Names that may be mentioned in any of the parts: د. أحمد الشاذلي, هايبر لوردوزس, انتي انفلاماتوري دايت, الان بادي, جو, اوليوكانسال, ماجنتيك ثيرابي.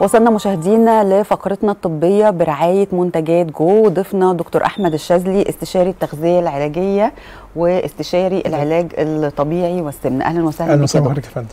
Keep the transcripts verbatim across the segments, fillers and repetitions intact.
وصلنا مشاهدينا لفقرتنا الطبية برعاية منتجات جو، وضيفنا دكتور أحمد الشاذلي استشاري التغذية العلاجية واستشاري العلاج الطبيعي والسمن. أهلا وسهلا بك. أهلا وسهلا بحضرتك يا فندم.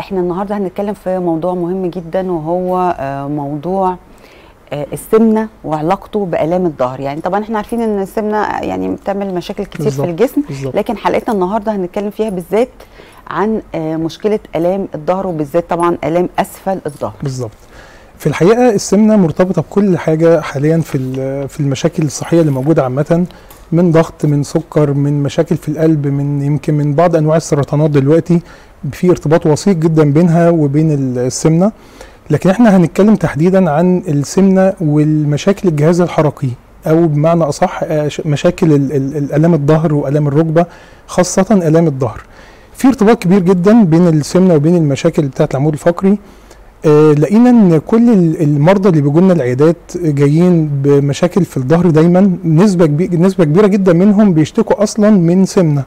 احنا النهاردة هنتكلم في موضوع مهم جدا، وهو موضوع السمنة وعلاقته بآلام الظهر. يعني طبعا احنا عارفين ان السمنة يعني بتعمل مشاكل كتير بالزبط. في الجسم بالزبط. لكن حلقتنا النهاردة هنتكلم فيها بالذات عن مشكلة آلام الظهر، وبالذات طبعا آلام أسفل الظهر. بالظبط. في الحقيقة السمنة مرتبطة بكل حاجة حاليا في في المشاكل الصحية اللي موجودة عامة، من ضغط، من سكر، من مشاكل في القلب، من يمكن من بعض أنواع السرطانات. دلوقتي في ارتباط وثيق جدا بينها وبين السمنة، لكن احنا هنتكلم تحديدا عن السمنة والمشاكل الجهاز الحركي، أو بمعنى أصح مشاكل آلام الظهر وآلام الركبة، خاصة آلام الظهر. في ارتباط كبير جدا بين السمنه وبين المشاكل بتاعه العمود الفقري. آه لقينا ان كل المرضى اللي بيجوا لنا العيادات جايين بمشاكل في الظهر دايما، نسبه نسبه كبيره جدا منهم بيشتكوا اصلا من سمنه.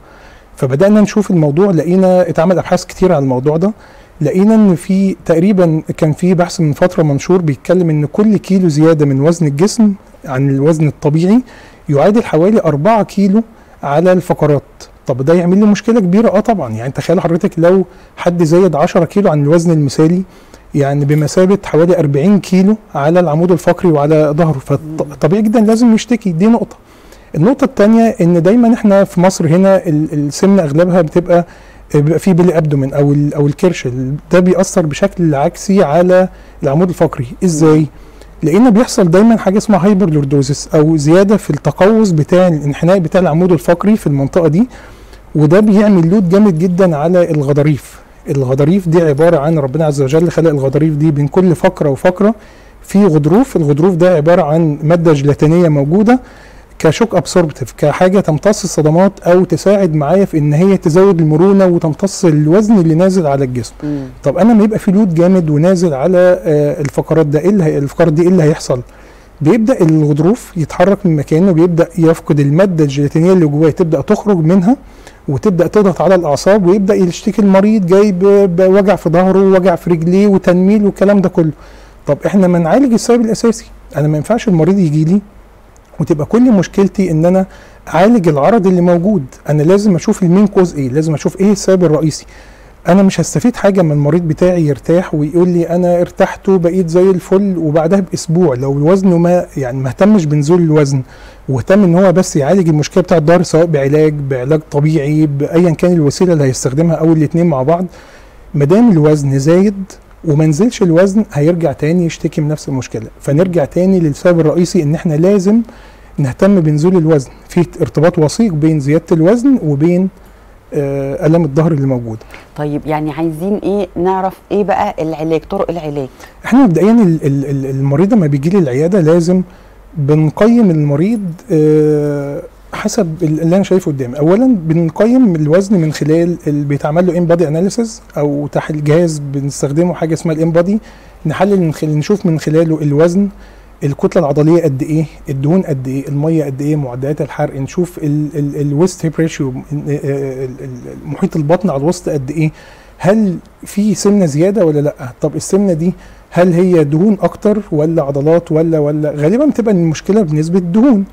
فبدانا نشوف الموضوع، لقينا اتعمل ابحاث كتير على الموضوع ده. لقينا ان في تقريبا كان في بحث من فتره منشور بيتكلم ان كل كيلو زياده من وزن الجسم عن الوزن الطبيعي يعادل حوالي أربعة كيلو على الفقرات. طب ده يعمل لي مشكله كبيره. اه طبعا، يعني تخيل حضرتك لو حد زايد عشرة كيلو عن الوزن المثالي، يعني بمثابه حوالي أربعين كيلو على العمود الفقري وعلى ظهره، فطبيعي جدا لازم يشتكي. دي نقطه. النقطه الثانيه ان دايما احنا في مصر هنا السمنه اغلبها بتبقى بيبقى في بيلي ابدومين او او الكرش، ده بيأثر بشكل عكسي على العمود الفقري. ازاي؟ لان بيحصل دايما حاجه اسمها هايبر لوردوزس، او زياده في التقوس بتاع الانحناء بتاع العمود الفقري في المنطقه دي، وده بيعمل لود جامد جدا على الغضاريف. الغضاريف دي عباره عن، ربنا عز وجل خلق الغضاريف دي بين كل فقره وفقره في غضروف. الغضروف ده عباره عن ماده جلاتينيه موجوده كشوك ابسوربتيف، كحاجه تمتص الصدمات او تساعد معايا في ان هي تزود المرونه وتمتص الوزن اللي نازل على الجسم. مم. طب انا ما يبقى في لود جامد ونازل على الفقرات ده، ايه اللي الفقرات دي ايه اللي هيحصل؟ بيبدا الغضروف يتحرك من مكانه، بيبدا يفقد الماده الجلاتينيه اللي جواه، تبدا تخرج منها وتبدا تضغط على الاعصاب، ويبدا يشتكي المريض جاي بوجع في ظهره ووجع في رجليه وتنميل والكلام ده كله. طب احنا ما نعالج السبب الاساسي. انا ما ينفعش المريض يجي لي وتبقى كل مشكلتي ان انا اعالج العرض اللي موجود. انا لازم اشوف المين كوز ايه، لازم اشوف ايه السبب الرئيسي. انا مش هستفيد حاجه من المريض بتاعي يرتاح ويقول لي انا ارتحت وبقيت زي الفل، وبعدها باسبوع لو وزنه ما يعني ما اهتمش بنزول الوزن، واهتم ان هو بس يعالج المشكله بتاعه الظهر، سواء بعلاج بعلاج طبيعي بايا كان الوسيله اللي هيستخدمها او الاثنين مع بعض. ما دام الوزن زايد وما نزلش الوزن، هيرجع تاني يشتكي من نفس المشكله. فنرجع تاني للسبب الرئيسي، ان احنا لازم نهتم بنزول الوزن. في ارتباط وثيق بين زياده الوزن وبين آلام الظهر اللي موجوده. طيب يعني عايزين ايه؟ نعرف ايه بقى العلاج، طرق العلاج؟ احنا مبدئيا المريض لما بيجي لي العياده لازم بنقيم المريض آه حسب اللي انا شايفه قدامي. اولا بنقيم الوزن من خلال اللي بيتعمل له ان بادي اناليسيز، او تحليل جهاز بنستخدمه حاجه اسمها الان بادي، نحلل من خلال نشوف من خلاله الوزن، الكتله العضليه قد ايه، الدهون قد ايه، الميه قد ايه، معدلات الحرق، نشوف الويست هيب ريشيو، محيط البطن على الوسط قد ايه، هل في سمنه زياده ولا لا. طب السمنه دي هل هي دهون اكتر ولا عضلات ولا ولا غالبا بتبقى المشكله بنسبه الدهون.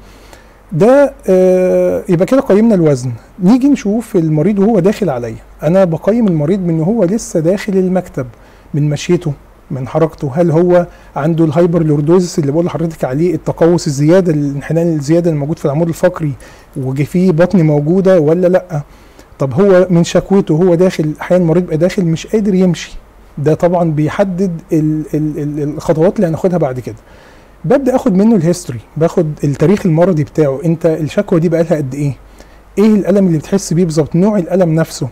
ده آه يبقى كده قيمنا الوزن. نيجي نشوف المريض وهو داخل عليا. انا بقيم المريض من هو لسه داخل المكتب، من مشيته، من حركته، هل هو عنده الهايبر لوردوزس اللي بقول لحضرتك عليه، التقوس الزياده، الانحناء الزياده اللي موجود في العمود الفقري وفيه بطن موجوده ولا لا. طب هو من شكوته هو داخل، احيانا المريض بيبقى داخل مش قادر يمشي، ده طبعا بيحدد ال ال ال الخطوات اللي هناخدها بعد كده. ببدا اخد منه الهيستوري، باخد التاريخ المرضي بتاعه. انت الشكوى دي بقى لها قد ايه؟ ايه الالم اللي بتحس بيه بالظبط؟ نوع الالم نفسه.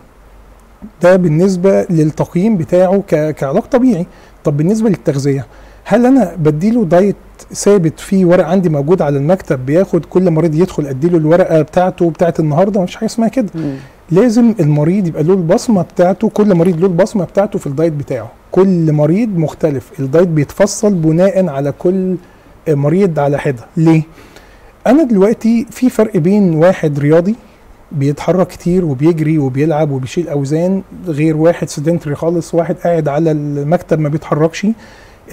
ده بالنسبه للتقييم بتاعه كعلاج طبيعي. طب بالنسبه للتغذيه، هل انا بديله دايت ثابت في ورق عندي موجود على المكتب بياخد كل مريض يدخل اديله الورقه بتاعته بتاعه النهارده؟ مفيش حاجه اسمها كده. مم. لازم المريض يبقى له البصمه بتاعته، كل مريض له البصمه بتاعته في الدايت بتاعه. كل مريض مختلف، الدايت بيتفصل بناء على كل مريض على حده. ليه؟ انا دلوقتي في فرق بين واحد رياضي بيتحرك كتير وبيجري وبيلعب وبيشيل اوزان، غير واحد سيدنتري خالص، واحد قاعد على المكتب ما بيتحركش.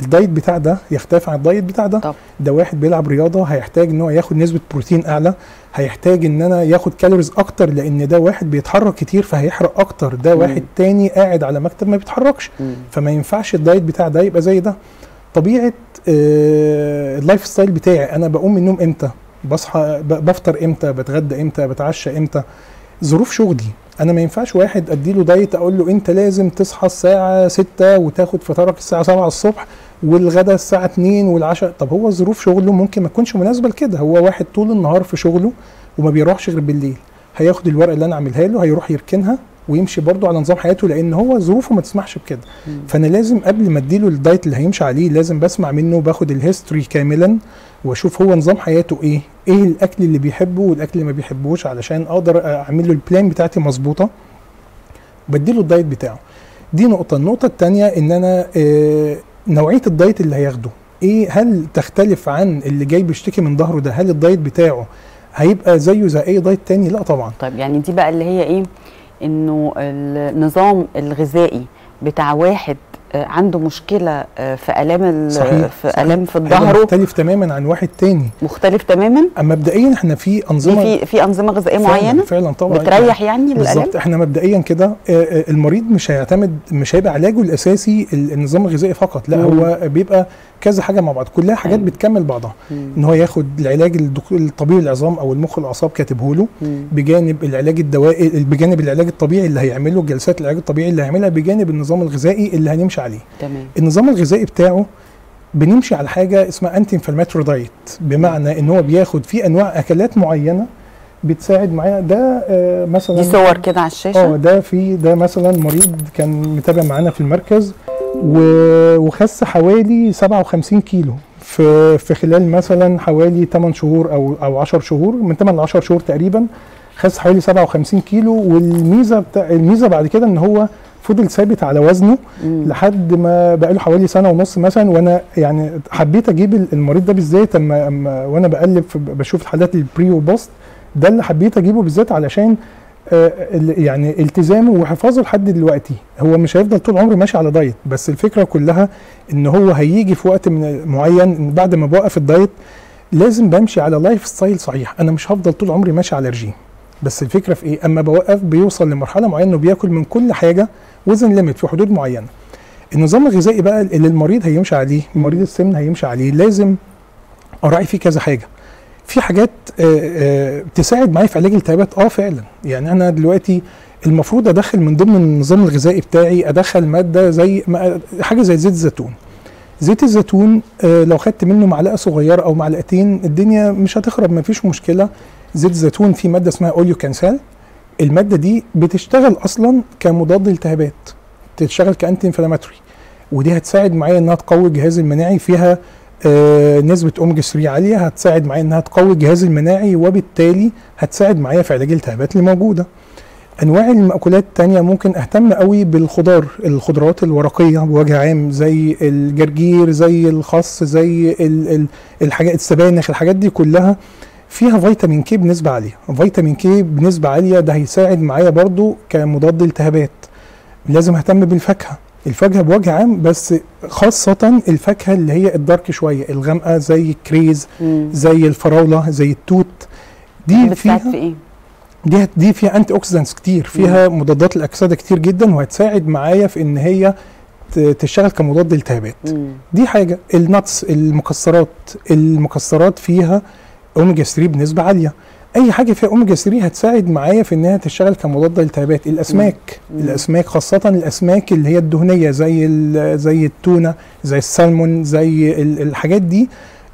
الدايت بتاع ده يختلف عن الدايت بتاع ده. طب. ده واحد بيلعب رياضه هيحتاج ان هو ياخد نسبه بروتين اعلى، هيحتاج ان انا ياخد كالوريز اكتر، لان ده واحد بيتحرك كتير فهيحرق اكتر، ده واحد مم. تاني قاعد على مكتب ما بيتحركش. مم. فما ينفعش الدايت بتاع ده يبقى زي ده. طبيعه آه اللايف ستايل بتاعي، انا بقوم من النوم امتى، بصحى بفطر امتى، بتغدى امتى، بتعشى امتى، ظروف شغلي. انا ما ينفعش واحد اديله دايت اقول له انت لازم تصحى الساعه ستة وتاخد فطارك الساعه سبعة الصبح والغدا الساعه اتنين والعشاء. طب هو ظروف شغله ممكن ما تكونش مناسبه لكده، هو واحد طول النهار في شغله وما بيروحش غير بالليل، هياخد الورقه اللي انا عاملها له هيروح يركنها ويمشي برضه على نظام حياته، لان هو ظروفه ما تسمحش بكده. فانا لازم قبل ما اديله الدايت اللي هيمشي عليه لازم بسمع منه وباخد الهيستوري كاملا واشوف هو نظام حياته ايه، ايه الاكل اللي بيحبه والاكل اللي ما بيحبوش، علشان اقدر اعمل له البلان بتاعتي مظبوطه، بديله الدايت بتاعه. دي نقطه. النقطه الثانيه ان انا آه نوعيه الدايت اللي هياخده ايه، هل تختلف عن اللي جاي بيشتكي من ظهره ده؟ هل الدايت بتاعه هيبقى زيه زي اي دايت تاني؟ لا طبعا. طيب يعني دي بقى اللي هي ايه، انه النظام الغذائي بتاع واحد عنده مشكله في الام صحيح. في الام في الظهر مختلف تماما عن واحد تاني، مختلف تماما. اما مبدئيا احنا في انظمه في في انظمه غذائيه معينه فعلا طبعا بتريح يعني للالم بالظبط. احنا مبدئيا كده المريض مش هيعتمد، مش هيبقى علاجه الاساسي النظام الغذائي فقط، لا مم. هو بيبقى كذا حاجه مع بعض، كلها حاجات مم. بتكمل بعضها. مم. ان هو ياخد العلاج الطبيب العظام او المخ والاعصاب كاتبه له، بجانب العلاج الدوائي، بجانب العلاج الطبيعي اللي هيعمله، جلسات العلاج الطبيعي اللي هيعملها، بجانب النظام الغذائي اللي هنمشي عليه. تمام. النظام الغذائي بتاعه بنمشي على حاجه اسمها انتي انفلاماتوري دايت، بمعنى ان هو بياخد في انواع اكلات معينه بتساعد معاه. ده آه مثلا دي صور كده على الشاشه. اه ده في ده مثلا مريض كان متابع معانا في المركز وخس حوالي سبعة وخمسين كيلو في في خلال مثلا حوالي تمن شهور او او عشر شهور، من تمن ل عشر شهور تقريبا خس حوالي سبعة وخمسين كيلو. والميزه بتاع الميزه بعد كده ان هو فضل ثابت على وزنه مم. لحد ما بقى له حوالي سنه ونص مثلا. وانا يعني حبيت اجيب المريض ده بالذات اما وانا بقلب بشوف الحالات البري وبوست، ده اللي حبيت اجيبه بالذات علشان آه يعني التزامه وحفاظه لحد دلوقتي. هو مش هيفضل طول عمره ماشي على دايت، بس الفكره كلها ان هو هيجي في وقت من معين بعد ما بوقف الدايت لازم بمشي على لايف ستايل صحيح. انا مش هفضل طول عمري ماشي على رجيم، بس الفكره في ايه، اما بوقف بيوصل لمرحله معينه وبياكل من كل حاجه وزن ليميت في حدود معينه. النظام الغذائي بقى اللي المريض هيمشي عليه، مريض السمنه هيمشي عليه، لازم اراعي فيه كذا حاجه. في حاجات تساعد معايا في علاج التهابات اه فعلا، يعني انا دلوقتي المفروض ادخل من ضمن النظام الغذائي بتاعي ادخل ماده زي حاجه زي زيت الزيتون. زيت الزيتون لو خدت منه معلقه صغيره او معلقتين الدنيا مش هتخرب، ما فيش مشكله. زيت الزيتون فيه ماده اسمها اوليوكانسال، الماده دي بتشتغل اصلا كمضاد للالتهابات، بتشتغل كانتي انفلاماتوري، ودي هتساعد معايا انها تقوي الجهاز المناعي. فيها آه نسبه اوميجا ثلاثة عاليه، هتساعد معايا انها تقوي الجهاز المناعي، وبالتالي هتساعد معايا في علاج الالتهابات اللي موجوده. انواع المأكولات الثانيه ممكن اهتم قوي بالخضار، الخضروات الورقيه بوجه عام، زي الجرجير، زي الخس، زي الحاجات السبانخ، الحاجات دي كلها فيها فيتامين كي بنسبه عاليه. فيتامين كي بنسبه عاليه ده هيساعد معايا برضو كمضاد التهابات. لازم اهتم بالفاكهه، الفاكهه بوجه عام، بس خاصه الفاكهه اللي هي الدارك شويه الغامقه، زي الكريز، مم. زي الفراوله، زي التوت، دي فيها في ايه؟ دي دي فيها انتي اوكسيدانتس كتير، فيها مم. مضادات الاكسده كتير جدا، وهتساعد معايا في ان هي تشتغل كمضاد للالتهابات. دي حاجه. النتس، المكسرات، المكسرات فيها اوميجا ثلاثة بنسبه عاليه، اي حاجه فيها اوميجا ثلاثة هتساعد معايا في انها تشتغل كمضاد للالتهابات. الاسماك، مم. الاسماك خاصه الاسماك اللي هي الدهنيه، زي زي التونه، زي السلمون، زي الحاجات دي،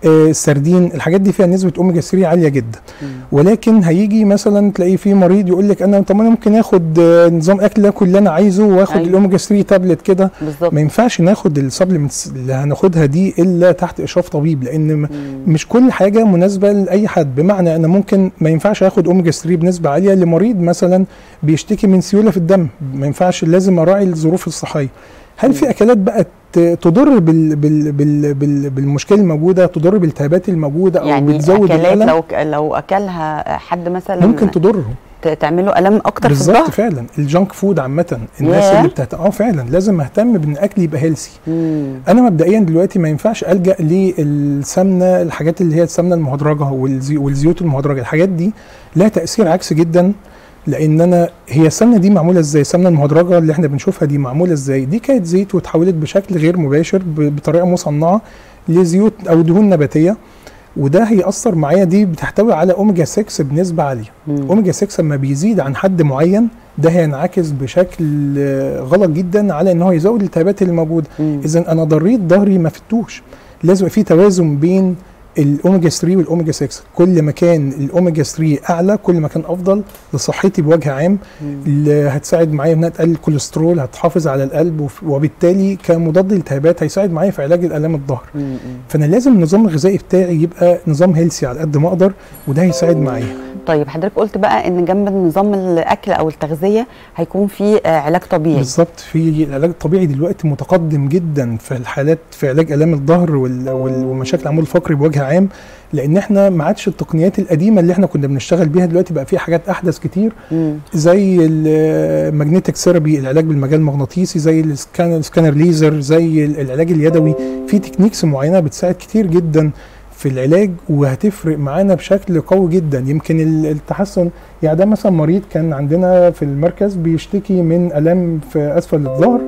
السردين، الحاجات دي فيها نسبه اوميجا ثلاثة عاليه جدا. مم. ولكن هيجي مثلا تلاقي في مريض يقول لك انا طب انا ممكن اخد نظام اكل كل اللي انا عايزه واخد أيوه. الاوميجا ثلاثة تابلت كده. ما ينفعش ناخد السبلمنتس اللي هناخدها دي الا تحت اشراف طبيب، لان مم. مش كل حاجه مناسبه لاي حد. بمعنى انا ممكن ما ينفعش اخد اوميجا ثلاثة بنسبه عاليه لمريض مثلا بيشتكي من سيوله في الدم، ما ينفعش، لازم اراعي الظروف الصحيه. هل في اكلات بقت تضر بال بال بال بال بالمشكله الموجوده، تضر بالالتهابات الموجوده، او يعني بتزود الالم؟ يعني اكلات لو لو اكلها حد مثلا ممكن تضره، تعمل له الم اكتر في الظهر. بالظبط فعلا. الجانك فود عامه الناس yeah. اللي بتاعت اه فعلا لازم اهتم بان اكلي يبقى هيلثي. mm. انا مبدئيا دلوقتي ما ينفعش الجا للسمنه، الحاجات اللي هي السمنه المهدرجه والزي والزيوت المهدرجه، الحاجات دي لها تاثير عكسي جدا. لان انا هي السمنه دي معموله ازاي؟ السمنه المهدرجه اللي احنا بنشوفها دي معموله ازاي؟ دي كانت زيت وتحولت بشكل غير مباشر بطريقه مصنعه لزيوت او دهون نباتيه، وده هيأثر معايا. دي بتحتوي على اوميجا ستة بنسبه عاليه. مم. اوميجا ستة لما بيزيد عن حد معين ده هينعكس بشكل غلط جدا على ان هو يزود الالتهابات اللي موجوده. اذا انا ضريت ضهري ما فتوش، لازم في توازن بين الاوميجا ثلاثة والاوميجا ستة. كل ما كان الاوميجا ثلاثة اعلى كل ما كان افضل لصحتي بوجه عام. اللي هتساعد معايا انها تقلل الكوليسترول، هتحافظ على القلب، وبالتالي كمضاد للالتهابات هيساعد معايا في علاج الالام الظهر. فانا لازم النظام الغذائي بتاعي يبقى نظام هيلثي على قد ما اقدر، وده هيساعد معايا. طيب حضرتك قلت بقى ان جنب نظام الاكل او التغذيه هيكون في علاج طبيعي. بالظبط، في العلاج الطبيعي دلوقتي متقدم جدا في الحالات في علاج الام الظهر والمشاكل العمود الفقري بوجه عام، لان احنا ما عادش التقنيات القديمه اللي احنا كنا بنشتغل بيها، دلوقتي بقى في حاجات احدث كتير. مم. زي الماجنتيك ثيرابي، العلاج بالمجال المغناطيسي، زي السكانر ليزر، زي العلاج اليدوي. في تكنيكس معينه بتساعد كتير جدا في العلاج، وهتفرق معانا بشكل قوي جدا. يمكن التحسن يعني، ده مثلا مريض كان عندنا في المركز بيشتكي من الام في اسفل الظهر،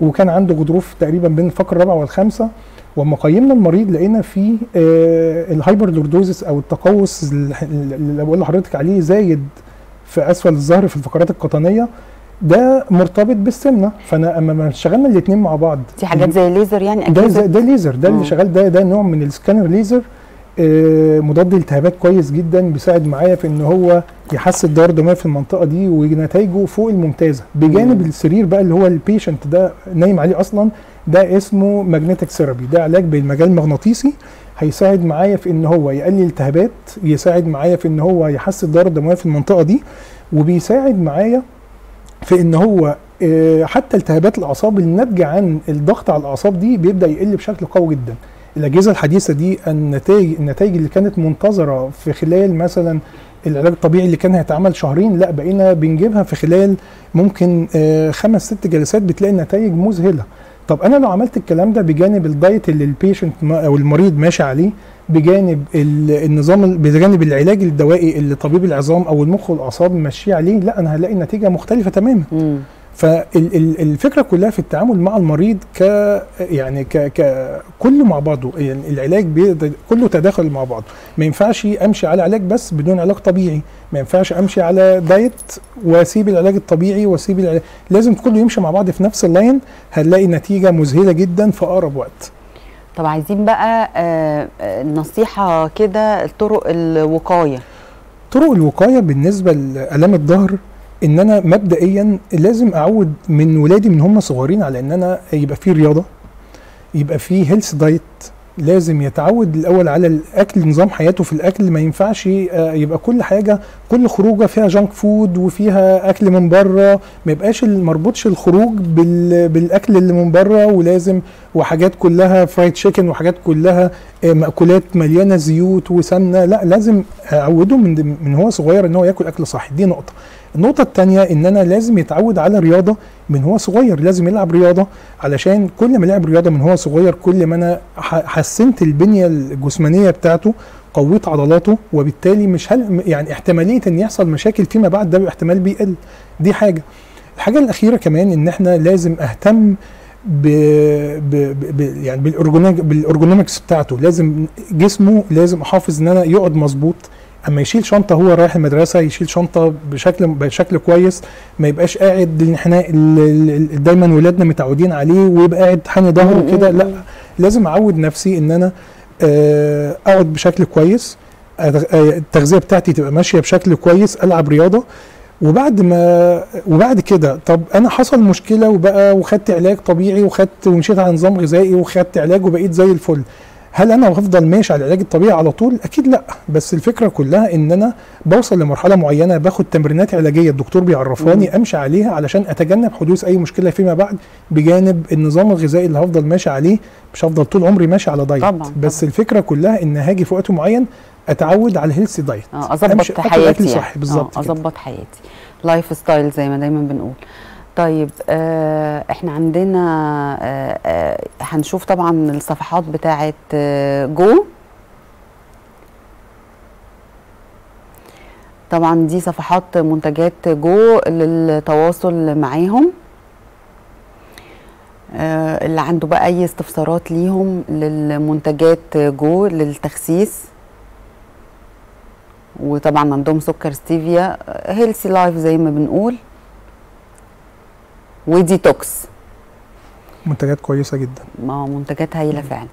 وكان عنده غضروف تقريبا بين الفقره الرابعه والخامسه، واما قيمنا المريض لقينا فيه آه الهايبر لوردوزس او التقوس اللي بقول لحضرتك عليه زايد في اسفل الظهر في الفقرات القطنيه، ده مرتبط بالسمنه. فانا اما اشتغلنا الاثنين مع بعض، دي حاجات زي ليزر يعني اكيد. ده ده ليزر، ده اللي شغال، ده ده نوع من السكانر ليزر، آه مضاد التهابات كويس جدا، بيساعد معايا في ان هو يحسن الدورة الدموية في المنطقه دي، ونتائجه فوق الممتازه. بجانب مم. السرير بقى اللي هو البيشنت ده نايم عليه اصلا، ده اسمه ماجنتيك ثيرابي، ده علاج بالمجال المغناطيسي، هيساعد معايا في ان هو يقلل التهابات، يساعد معايا في ان هو يحسن الدورة الدموية في المنطقه دي، وبيساعد معايا في ان هو آه حتى التهابات الاعصاب الناتجه عن الضغط على الاعصاب دي بيبدا يقل بشكل قوي جدا. الاجهزه الحديثه دي النتائج النتائج اللي كانت منتظره في خلال مثلا العلاج الطبيعي اللي كان هيتعمل شهرين، لا بقينا بنجيبها في خلال ممكن آه خمس ست جلسات، بتلاقي نتائج مذهله. طب انا لو عملت الكلام ده بجانب الدايت اللي البيشنت او المريض ماشي عليه، بجانب النظام، بجانب العلاج الدوائي اللي طبيب العظام او المخ والاعصاب ماشي عليه، لا انا هلاقي نتيجه مختلفه تماما. مم. فالفكره كلها في التعامل مع المريض ك يعني ك كله مع بعضه، يعني العلاج كله تداخل مع بعضه. ما ينفعش امشي على علاج بس بدون علاج طبيعي، ما ينفعش امشي على دايت واسيب العلاج الطبيعي واسيب العلاج، لازم كله يمشي مع بعض في نفس اللاين، هنلاقي نتيجه مذهله جدا في اقرب وقت. طب عايزين بقى آه نصيحه كده، طرق الوقايه. طرق الوقايه بالنسبه لالام الظهر، ان انا مبدئيا لازم اعود من ولادي من هم صغيرين على ان انا يبقى في رياضه، يبقى في هيلث دايت، لازم يتعود الاول على الاكل، نظام حياته في الاكل. ما ينفعش يبقى كل حاجه، كل خروجه فيها جانك فود وفيها اكل من بره، ما يبقاش مربوطش الخروج بالاكل اللي من بره، ولازم وحاجات كلها فرايد تشيكن وحاجات كلها مأكولات مليانه زيوت وسمنه، لا لازم اعوده من من هو صغير ان هو ياكل اكل صحي. دي نقطه. النقطة الثانية ان انا لازم يتعود على رياضة من هو صغير، لازم يلعب رياضة، علشان كل ما لعب رياضة من هو صغير كل ما انا حسنت البنية الجسمانية بتاعته، قويت عضلاته، وبالتالي مش هل يعني احتمالية ان يحصل مشاكل فيما بعد ده احتمال بيقل. دي حاجة. الحاجة الأخيرة كمان ان احنا لازم اهتم ب ب يعني بالارجونومكس بتاعته، لازم جسمه لازم احافظ ان انا يقعد مظبوط، اما يشيل شنطه هو رايح المدرسه يشيل شنطه بشكل بشكل كويس، ما يبقاش قاعد اللي احنا دايما ولادنا متعودين عليه ويبقى قاعد حاني ظهره كده، لا لازم اعود نفسي ان انا اقعد بشكل كويس، التغذيه بتاعتي تبقى ماشيه بشكل كويس، العب رياضه. وبعد ما وبعد كده طب انا حصل مشكله وبقى وخدت علاج طبيعي وخدت ومشيت على نظام غذائي وخدت علاج وبقيت زي الفل، هل انا هفضل ماشي على العلاج الطبيعي على طول؟ اكيد لا. بس الفكره كلها ان انا بوصل لمرحله معينه باخد تمرينات علاجيه الدكتور بيعرفاني امشي عليها علشان اتجنب حدوث اي مشكله فيما بعد، بجانب النظام الغذائي اللي هفضل ماشي عليه. مش هفضل طول عمري ماشي على دايت، طبعا بس طبعا. الفكره كلها ان هاجي في وقت معين اتعود على الهيلثي دايت، اه اظبط حياتي صح بالظبط، اه اظبط حياتي، لايف ستايل زي ما دايما بنقول. طيب آه احنا عندنا آه آه هنشوف طبعا الصفحات بتاعه آه جو، طبعا دي صفحات منتجات جو للتواصل معاهم، آه اللي عنده بقى اي استفسارات ليهم للمنتجات جو للتخسيس، وطبعا عندهم سكر ستيفيا، هيلثي لايف زي ما بنقول، وديتوكس، منتجات كويسه جدا، ما منتجات هايله فعلا.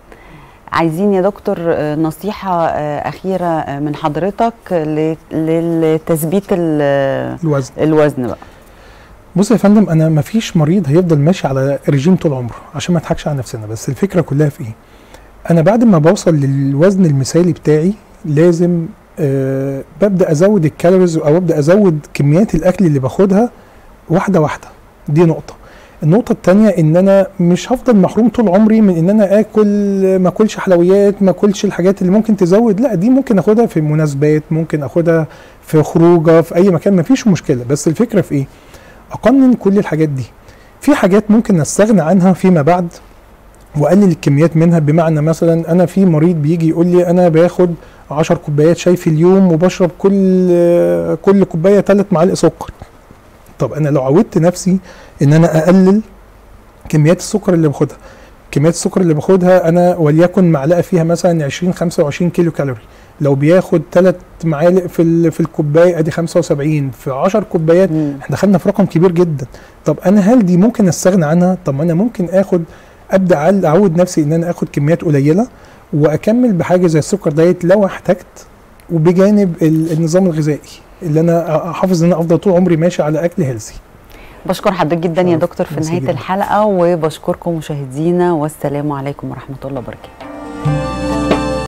عايزين يا دكتور نصيحه اخيره من حضرتك لتثبيت الوزن. الوزن بقى بص يا فندم، انا ما فيش مريض هيفضل ماشي على ريجيم طول عمره، عشان ما نضحكش على نفسنا، بس الفكره كلها في ايه؟ انا بعد ما بوصل للوزن المثالي بتاعي لازم أه ببدا ازود الكالوريز، او ابدا ازود كميات الاكل اللي باخدها واحده واحده. دي نقطه. النقطه الثانيه ان انا مش هفضل محروم طول عمري من ان انا اكل، ما اكلش حلويات، ما اكلش الحاجات اللي ممكن تزود، لا دي ممكن اخدها في مناسبات، ممكن اخدها في خروجه، في اي مكان، ما فيش مشكله. بس الفكره في ايه؟ اقنن كل الحاجات دي. في حاجات ممكن استغنى عنها فيما بعد واقلل الكميات منها، بمعنى مثلا انا في مريض بيجي يقول لي انا باخد عشر كوبايات شاي في اليوم وبشرب كل كل كوبايه ثلاث معالق سكر. طب انا لو عودت نفسي ان انا اقلل كميات السكر اللي باخدها، كميات السكر اللي باخدها انا وليكن معلقه فيها مثلا عشرين خمسة وعشرين كيلو كالوري، لو بياخد ثلاث معالق في في الكوبايه ادي خمسة وسبعين، في عشر كوبايات احنا دخلنا في رقم كبير جدا. طب انا هل دي ممكن استغنى عنها؟ طب انا ممكن اخد ابدا اعود نفسي ان انا اخد كميات قليله واكمل بحاجه زي السكر دايت لو احتجت، وبجانب النظام الغذائي اللي انا احافظ ان انا افضل طول عمري ماشي على اكل هيلثي. بشكر حضرتك جدا يا دكتور في نهايه جداً. الحلقه، وبشكركم مشاهدينا، والسلام عليكم ورحمه الله وبركاته.